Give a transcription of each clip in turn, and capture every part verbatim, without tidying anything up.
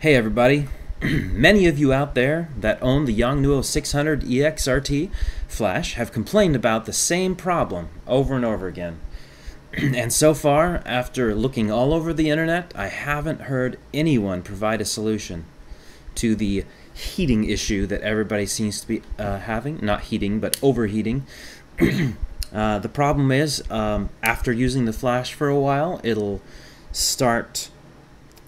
Hey everybody, many of you out there that own the Yongnuo six hundred E X R T flash have complained about the same problem over and over again. And so far, after looking all over the internet, I haven't heard anyone provide a solution to the heating issue that everybody seems to be uh, having. Not heating, but overheating. uh, the problem is, um, after using the flash for a while, it'll start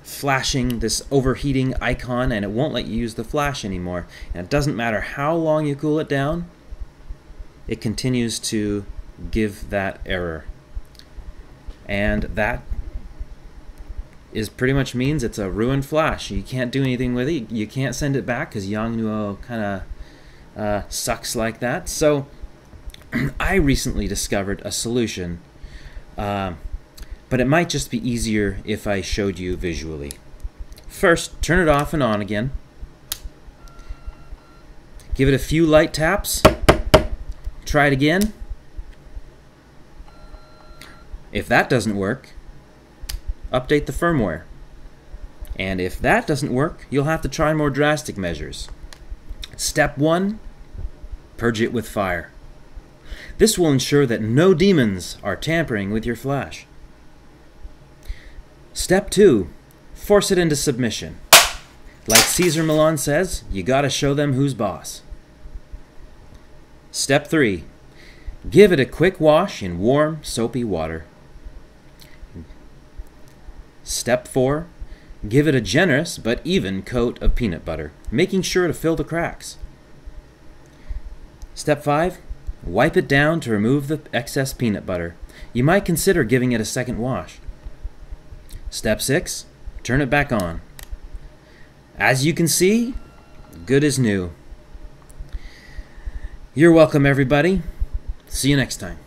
flashing this overheating icon and it won't let you use the flash anymore, and it doesn't matter how long you cool it down, it continues to give that error, and that is pretty much means it's a ruined flash. You can't do anything with it, you can't send it back because Yongnuo kinda uh, sucks like that. So I recently discovered a solution, uh, but it might just be easier if I showed you visually. First, turn it off and on again. Give it a few light taps. Try it again. If that doesn't work, update the firmware. And if that doesn't work, you'll have to try more drastic measures. Step one, purge it with fire. This will ensure that no demons are tampering with your flash. Step two, force it into submission. Like Cesar Millan says, you gotta show them who's boss. Step three, give it a quick wash in warm, soapy water. Step four, give it a generous but even coat of peanut butter, making sure to fill the cracks. Step five, wipe it down to remove the excess peanut butter. You might consider giving it a second wash. Step six, turn it back on. As you can see, good as new. You're welcome, everybody. See you next time.